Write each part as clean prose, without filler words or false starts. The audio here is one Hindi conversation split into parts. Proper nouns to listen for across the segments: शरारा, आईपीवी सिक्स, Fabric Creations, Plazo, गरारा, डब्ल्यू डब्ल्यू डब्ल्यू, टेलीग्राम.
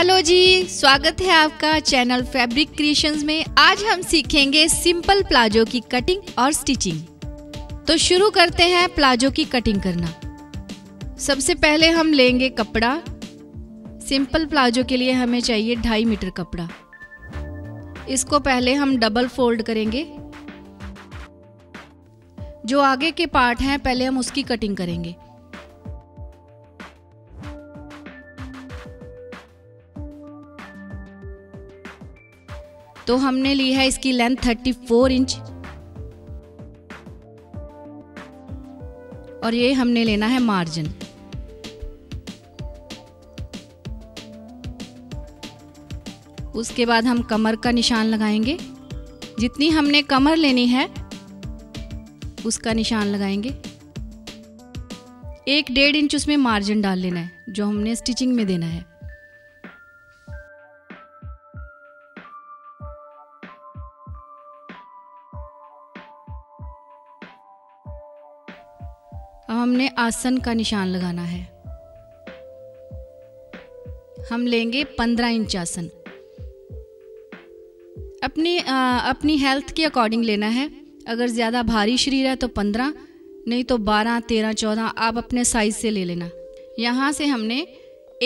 हेलो जी, स्वागत है आपका चैनल फैब्रिक क्रिएशंस में। आज हम सीखेंगे सिंपल प्लाजो की कटिंग और स्टिचिंग। तो शुरू करते हैं प्लाजो की कटिंग करना। सबसे पहले हम लेंगे कपड़ा। सिंपल प्लाजो के लिए हमें चाहिए 2.5 मीटर कपड़ा। इसको पहले हम डबल फोल्ड करेंगे। जो आगे के पार्ट हैं पहले हम उसकी कटिंग करेंगे। तो हमने ली है इसकी लेंथ 34 इंच और ये हमने लेना है मार्जिन। उसके बाद हम कमर का निशान लगाएंगे। जितनी हमने कमर लेनी है उसका निशान लगाएंगे। 1.5 इंच उसमें मार्जिन डाल लेना है जो हमने स्टिचिंग में देना है। अब हमने आसन का निशान लगाना है। हम लेंगे 15 इंच आसन। अपनी हेल्थ के अकॉर्डिंग लेना है। अगर ज़्यादा भारी शरीर है तो 15, नहीं तो 12, 13, 14 आप अपने साइज से ले लेना। यहाँ से हमने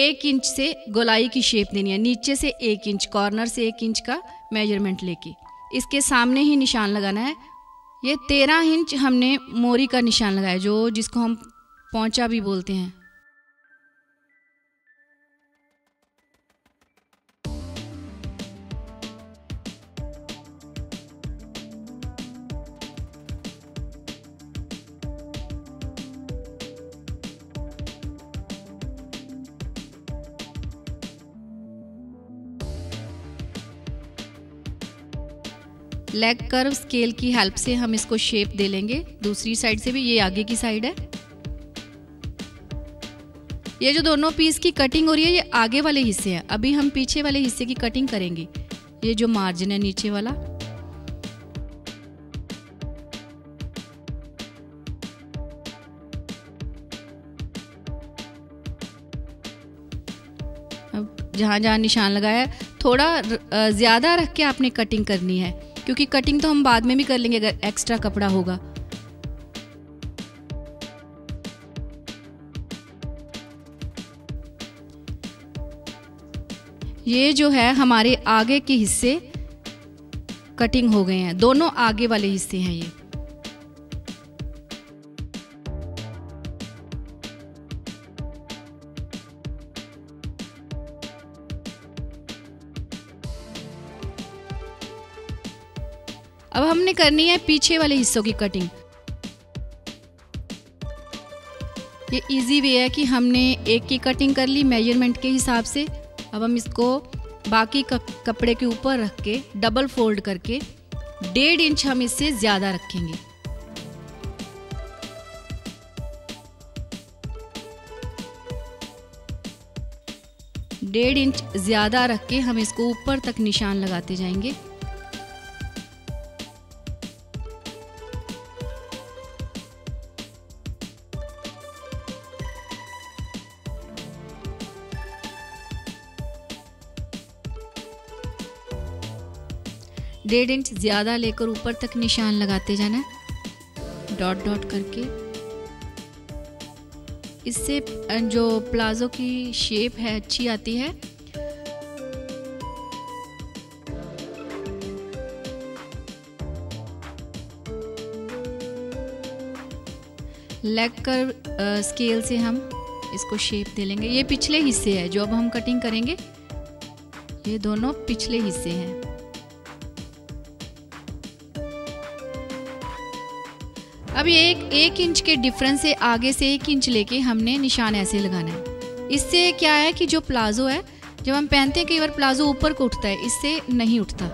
1 इंच से गोलाई की शेप देनी है। नीचे से 1 इंच, कॉर्नर से 1 इंच का मेजरमेंट लेके इसके सामने ही निशान लगाना है। ये 13 इंच हमने मोरी का निशान लगाया, जो जिसको हम पोंचा भी बोलते हैं। लेग कर्व स्केल की हेल्प से हम इसको शेप दे लेंगे। दूसरी साइड से भी, ये आगे की साइड है। ये जो दोनों पीस की कटिंग हो रही है ये आगे वाले हिस्से हैं। अभी हम पीछे वाले हिस्से की कटिंग करेंगे। ये जो मार्जिन है नीचे वाला, अब जहां जहां निशान लगाया है थोड़ा ज्यादा रख के आपने कटिंग करनी है, क्योंकि कटिंग तो हम बाद में भी कर लेंगे अगर एक्स्ट्रा कपड़ा होगा। ये जो है हमारे आगे के हिस्से कटिंग हो गए हैं, दोनों आगे वाले हिस्से हैं। ये अब हमने करनी है पीछे वाले हिस्सों की कटिंग। ये इजी वे है कि हमने एक की कटिंग कर ली मेजरमेंट के हिसाब से। अब हम इसको बाकी कपड़े के ऊपर रख के डबल फोल्ड करके 1.5 इंच हम इससे ज़्यादा रखेंगे। डेढ़ इंच ज़्यादा रख के हम इसको ऊपर तक निशान लगाते जाएंगे। डेढ़ इंच ज़्यादा लेकर ऊपर तक निशान लगाते जाना है, डॉट डॉट करके। इससे जो प्लाजो की शेप है अच्छी आती है। लेग कर्व स्केल से हम इसको शेप दे लेंगे। ये पिछले हिस्से है जो अब हम कटिंग करेंगे। ये दोनों पिछले हिस्से हैं। अब ये एक इंच के डिफरेंस से आगे से 1 इंच लेके हमने निशान ऐसे लगाना है। इससे क्या है कि जो प्लाजो है जब हम पहनते हैं कई बार प्लाजो ऊपर को उठता है, इससे नहीं उठता।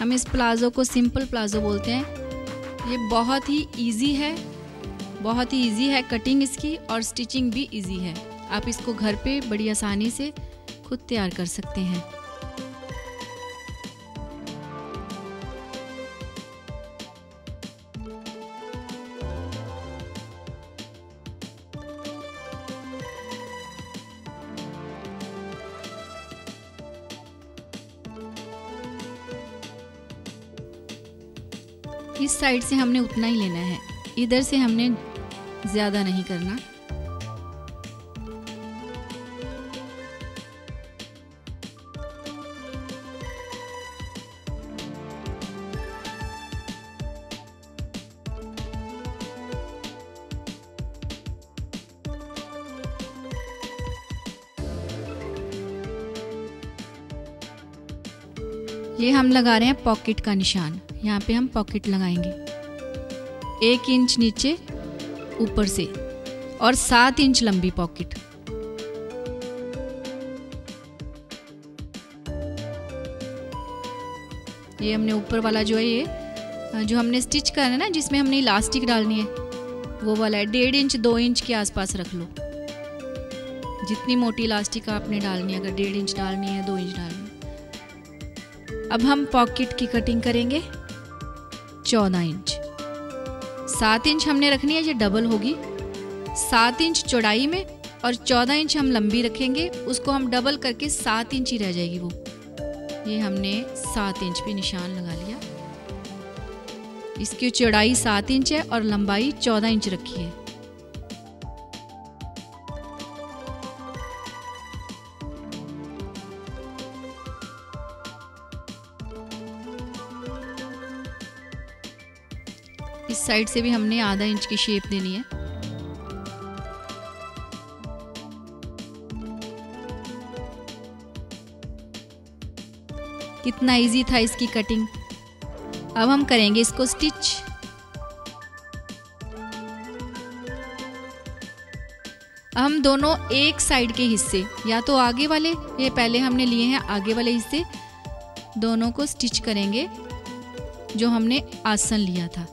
हम इस प्लाजो को सिंपल प्लाजो बोलते हैं। ये बहुत ही इजी है, बहुत ही इजी है। कटिंग इसकी और स्टिचिंग भी इजी है। आप इसको घर पे बड़ी आसानी से खुद तैयार कर सकते हैं। इस साइड से हमने उतना ही लेना है, इधर से हमने ज़्यादा नहीं करना। ये हम लगा रहे हैं पॉकेट का निशान, यहाँ पे हम पॉकेट लगाएंगे 1 इंच नीचे ऊपर से और 7 इंच लंबी पॉकेट। ये हमने ऊपर वाला जो है, ये जो हमने स्टिच करना है ना, जिसमें हमने इलास्टिक डालनी है, वो वाला है 1.5 इंच 2 इंच के आसपास रख लो। जितनी मोटी इलास्टिक आपने डालनी है, अगर 1.5 इंच डालनी है, 2 इंच डालनी है। अब हम पॉकेट की कटिंग करेंगे 14 इंच। 7 इंच हमने रखनी है, ये डबल होगी। 7 इंच चौड़ाई में और 14 इंच हम लंबी रखेंगे, उसको हम डबल करके 7 इंच ही रह जाएगी वो। ये हमने 7 इंच पे निशान लगा लिया। इसकी चौड़ाई 7 इंच है और लंबाई 14 इंच रखी है। इस साइड से भी हमने आधा इंच की शेप देनी है। कितना इजी था इसकी कटिंग। अब हम करेंगे इसको स्टिच। हम दोनों एक साइड के हिस्से, या तो आगे वाले, ये पहले हमने लिए हैं आगे वाले हिस्से, दोनों को स्टिच करेंगे जो हमने आसन लिया था।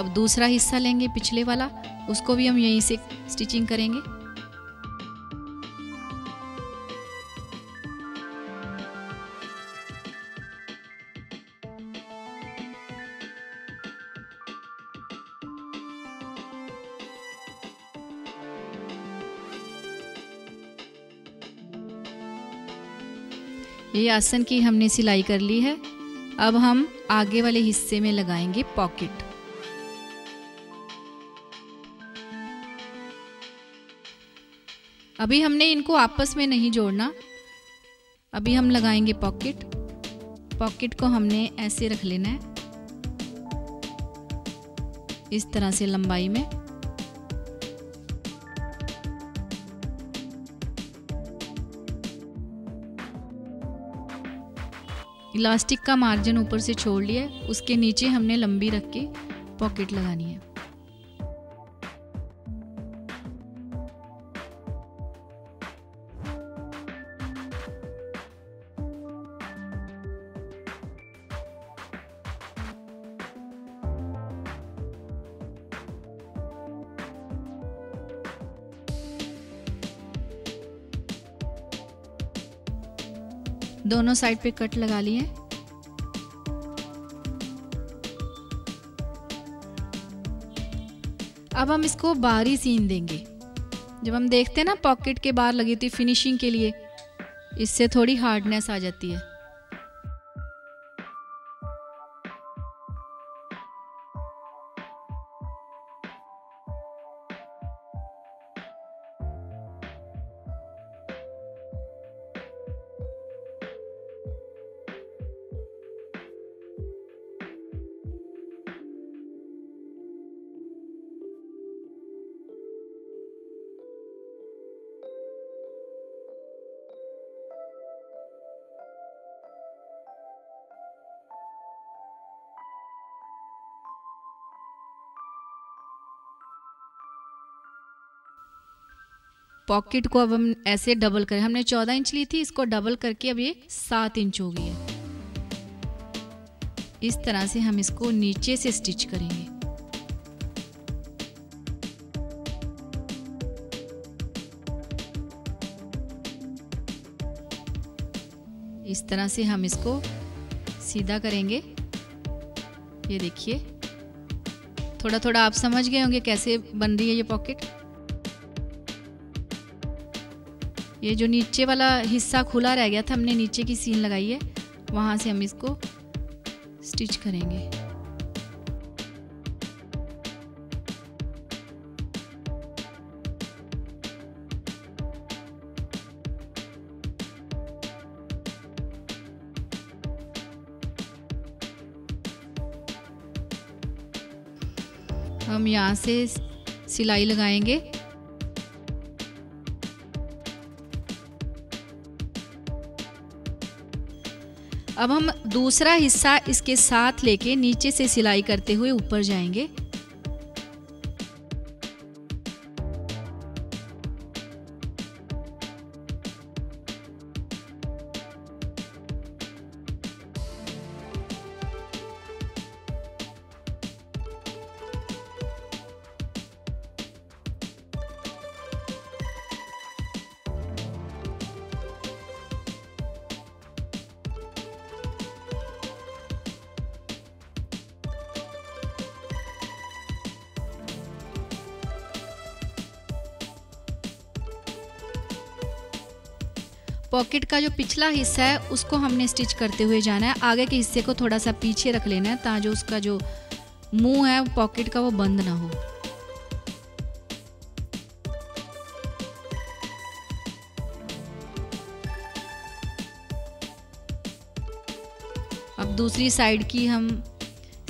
अब दूसरा हिस्सा लेंगे पिछले वाला, उसको भी हम यहीं से स्टिचिंग करेंगे। ये आसन की हमने सिलाई कर ली है। अब हम आगे वाले हिस्से में लगाएंगे पॉकेट। अभी हमने इनको आपस में नहीं जोड़ना, अभी हम लगाएंगे पॉकेट। पॉकेट को हमने ऐसे रख लेना है, इस तरह से लंबाई में। इलास्टिक का मार्जिन ऊपर से छोड़ लिया है, उसके नीचे हमने लंबी रख के पॉकेट लगानी है। दोनों साइड पे कट लगा लिए। अब हम इसको बाहरी सीन देंगे। जब हम देखते हैं ना पॉकेट के बाहर लगी थी फिनिशिंग के लिए, इससे थोड़ी हार्डनेस आ जाती है। पॉकेट को अब हम ऐसे डबल करें। हमने 14 इंच ली थी, इसको डबल करके अब ये 7 इंच हो गई है। इस तरह से हम इसको नीचे से स्टिच करेंगे। इस तरह से हम इसको सीधा करेंगे। ये देखिए, थोड़ा थोड़ा आप समझ गए होंगे कैसे बन रही है ये पॉकेट। ये जो नीचे वाला हिस्सा खुला रह गया था, हमने नीचे की सीन लगाई है, वहाँ से हम इसको स्टिच करेंगे। हम यहाँ से सिलाई लगाएंगे। अब हम दूसरा हिस्सा इसके साथ लेके नीचे से सिलाई करते हुए ऊपर जाएंगे। पॉकेट का जो पिछला हिस्सा है उसको हमने स्टिच करते हुए जाना है। आगे के हिस्से को थोड़ा सा पीछे रख लेना है ताकि उसका जो मुंह है पॉकेट का वो बंद ना हो। अब दूसरी साइड की हम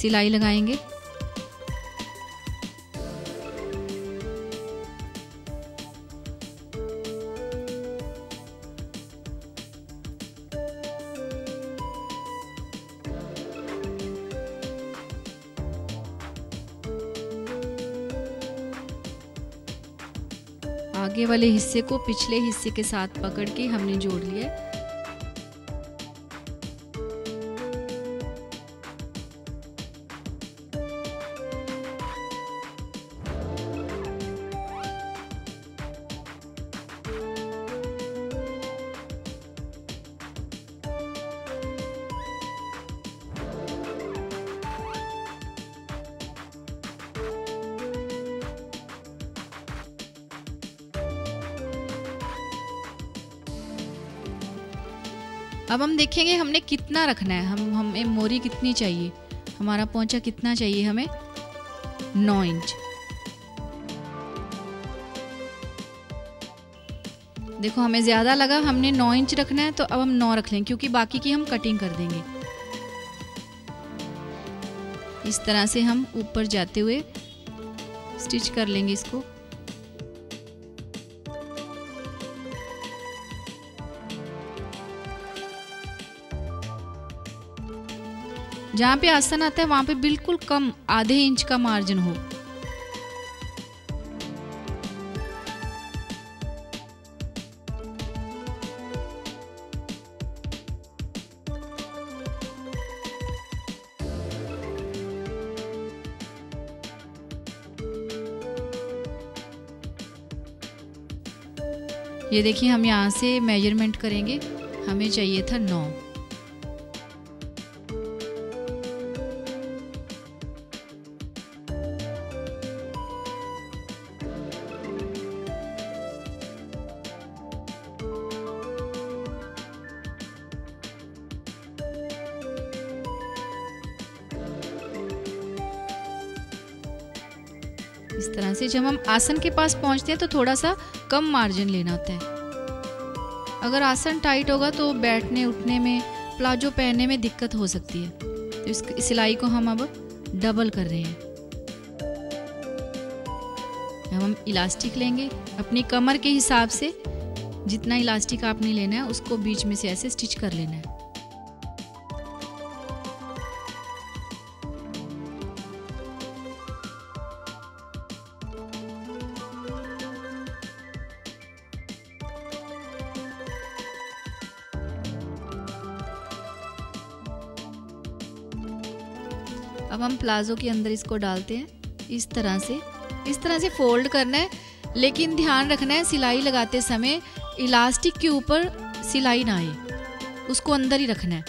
सिलाई लगाएंगे। आगे वाले हिस्से को पिछले हिस्से के साथ पकड़ के हमने जोड़ लिया। अब हम देखेंगे हमने कितना रखना है, हमें मोरी कितनी चाहिए, हमारा पोंचा कितना चाहिए हमें, 9 इंच। देखो हमें ज़्यादा लगा, हमने 9 इंच रखना है तो अब हम 9 रख लें, क्योंकि बाकी की हम कटिंग कर देंगे। इस तरह से हम ऊपर जाते हुए स्टिच कर लेंगे इसको। जहाँ पे आसन आता है वहाँ पे बिल्कुल कम, आधे इंच का मार्जिन हो। ये देखिए हम यहाँ से मेजरमेंट करेंगे, हमें चाहिए था 9। इस तरह से जब हम आसन के पास पहुंचते हैं तो थोड़ा सा कम मार्जिन लेना होता है। अगर आसन टाइट होगा तो बैठने उठने में, प्लाजो पहनने में दिक्कत हो सकती है, तो इस सिलाई को हम अब डबल कर रहे हैं। अब हम इलास्टिक लेंगे, अपनी कमर के हिसाब से जितना इलास्टिक आपने लेना है उसको बीच में से ऐसे स्टिच कर लेना है। अब हम प्लाजो के अंदर इसको डालते हैं। इस तरह से फोल्ड करना है, लेकिन ध्यान रखना है सिलाई लगाते समय इलास्टिक के ऊपर सिलाई ना आए, उसको अंदर ही रखना है।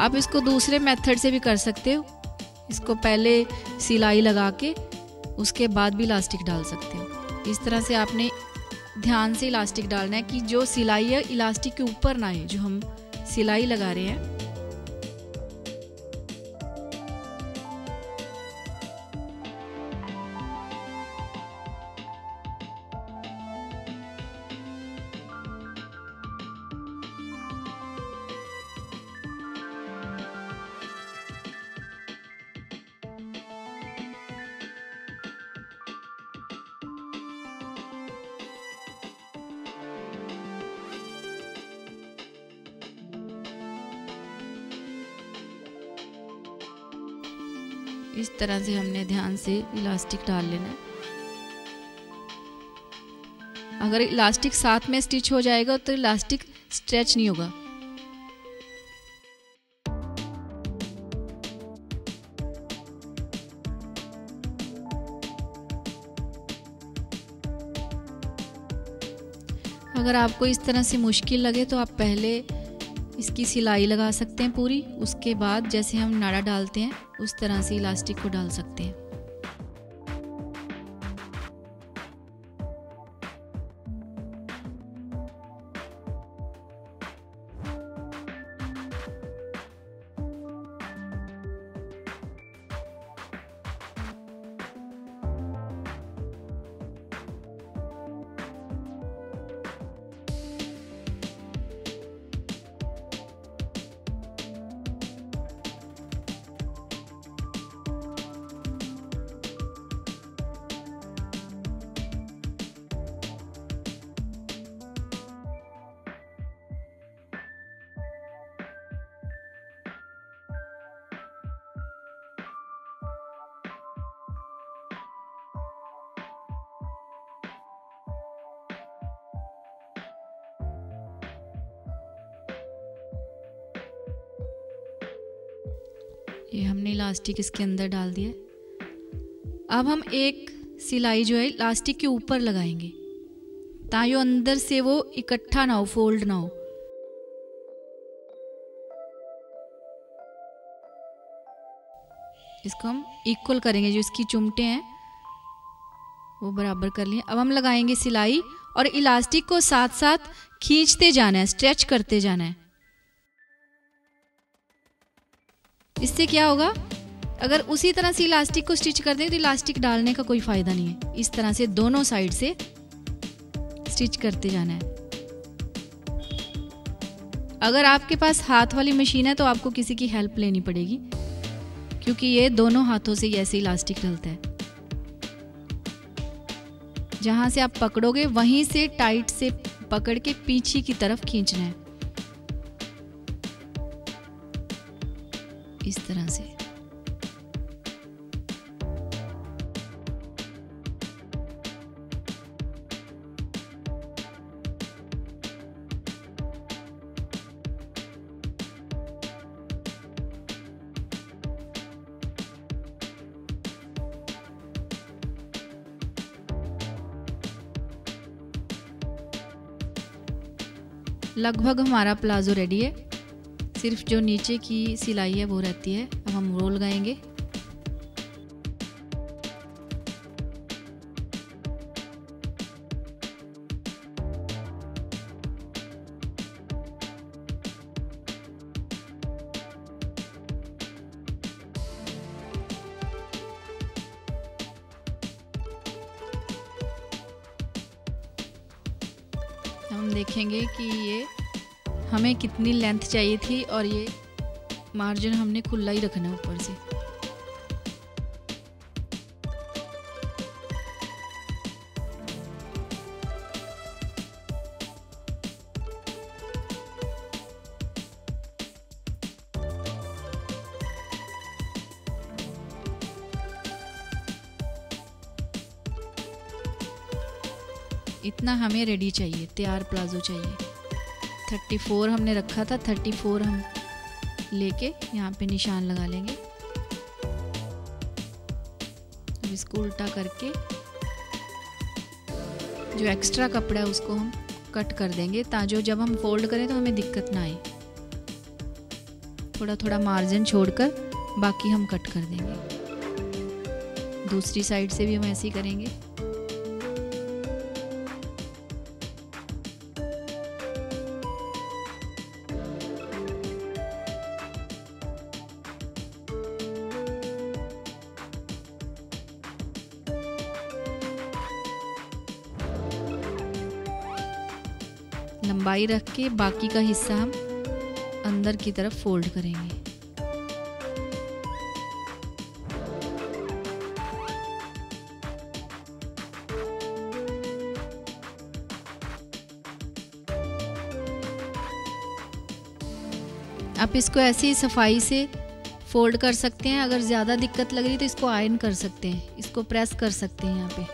आप इसको दूसरे मेथड से भी कर सकते हो। इसको पहले सिलाई लगा के उसके बाद भी इलास्टिक डाल सकते हो। इस तरह से आपने ध्यान से इलास्टिक डालना है कि जो सिलाई है इलास्टिक के ऊपर ना आए, जो हम सिलाई लगा रहे हैं। इस तरह से हमने ध्यान से इलास्टिक डाल लेना है। अगर इलास्टिक साथ में स्टिच हो जाएगा तो इलास्टिक स्ट्रेच नहीं होगा। अगर आपको इस तरह से मुश्किल लगे तो आप पहले इसकी सिलाई लगा सकते हैं पूरी, उसके बाद जैसे हम नाड़ा डालते हैं उस तरह से इलास्टिक को डाल सकते हैं। ये हमने इलास्टिक इसके अंदर डाल दिया। अब हम एक सिलाई जो है इलास्टिक के ऊपर लगाएंगे ताकि अंदर से वो इकट्ठा ना हो, फोल्ड ना हो। इसको हम इक्वल करेंगे, जो इसकी चुमटे हैं वो बराबर कर लिए। अब हम लगाएंगे सिलाई और इलास्टिक को साथ साथ खींचते जाना है, स्ट्रेच करते जाना है। इससे क्या होगा, अगर उसी तरह से इलास्टिक को स्टिच कर दें तो इलास्टिक डालने का कोई फायदा नहीं है। इस तरह से दोनों साइड से स्टिच करते जाना है। अगर आपके पास हाथ वाली मशीन है तो आपको किसी की हेल्प लेनी पड़ेगी, क्योंकि ये दोनों हाथों से ऐसे इलास्टिक डलता है। जहां से आप पकड़ोगे वहीं से टाइट से पकड़ के पीछे की तरफ खींचना है, इस तरह से। लगभग हमारा प्लाजो रेडी है, सिर्फ जो नीचे की सिलाई है वो रहती है। अब हम रोल लगाएंगे। हम देखेंगे कि ये हमें कितनी लेंथ चाहिए थी, और ये मार्जिन हमने खुला ही रखना है ऊपर से। इतना हमें रेडी चाहिए, तैयार प्लाजो चाहिए। 34 हमने रखा था, 34 हम लेके यहाँ पे निशान लगा लेंगे। अब इसको उल्टा करके जो एक्स्ट्रा कपड़ा है उसको हम कट कर देंगे, ताकि जब हम फोल्ड करें तो हमें दिक्कत ना आए। थोड़ा थोड़ा मार्जिन छोड़कर बाकी हम कट कर देंगे। दूसरी साइड से भी हम ऐसे ही करेंगे। लंबाई रख के बाकी का हिस्सा हम अंदर की तरफ फोल्ड करेंगे। आप इसको ऐसे ही सफाई से फोल्ड कर सकते हैं। अगर ज़्यादा दिक्कत लग रही तो इसको आयरन कर सकते हैं, इसको प्रेस कर सकते हैं यहाँ पे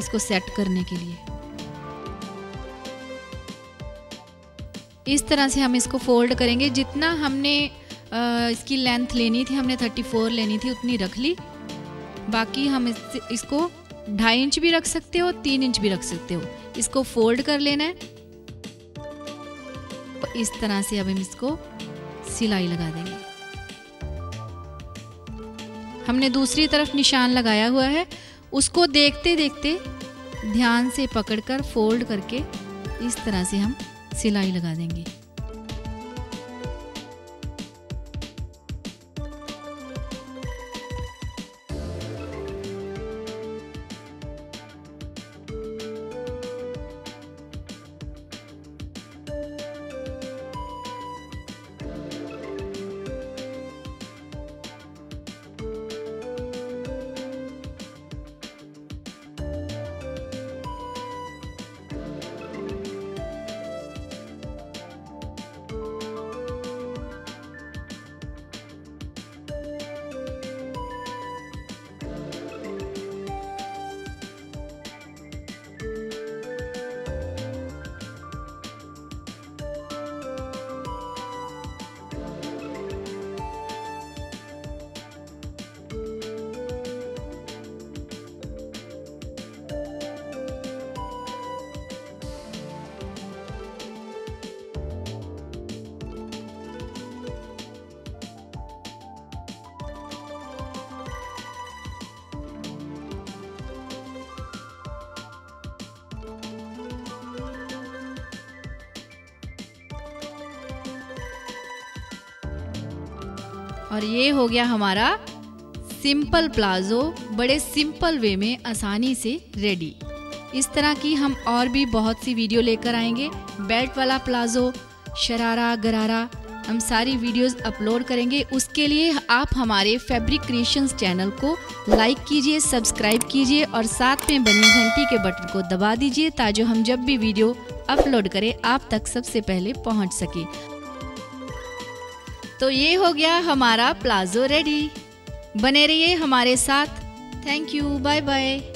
इसको सेट करने के लिए। इस तरह से हम इसको फोल्ड करेंगे। जितना हमने इसकी लेंथ लेनी थी, हमने 34 लेनी थी, उतनी रख ली। बाकी हम इसको 2.5 इंच भी रख सकते हो, 3 इंच भी रख सकते हो। इसको फोल्ड कर लेना है। इस तरह से अब हम इसको सिलाई लगा देंगे। हमने दूसरी तरफ निशान लगाया हुआ है, उसको देखते देखते ध्यान से पकड़कर फोल्ड करके इस तरह से हम सिलाई लगा देंगे। और ये हो गया हमारा सिंपल प्लाजो, बड़े सिंपल वे में आसानी से रेडी। इस तरह की हम और भी बहुत सी वीडियो लेकर आएंगे। बेल्ट वाला प्लाजो, शरारा, गरारा, हम सारी वीडियोस अपलोड करेंगे। उसके लिए आप हमारे फैब्रिक क्रिएशंस चैनल को लाइक कीजिए, सब्सक्राइब कीजिए और साथ में बनी घंटी के बटन को दबा दीजिए ताकि हम जब भी वीडियो अपलोड करें आप तक सबसे पहले पहुँच सके। तो ये हो गया हमारा प्लाजो रेडी। बने रहिए हमारे साथ। Thank you, bye bye.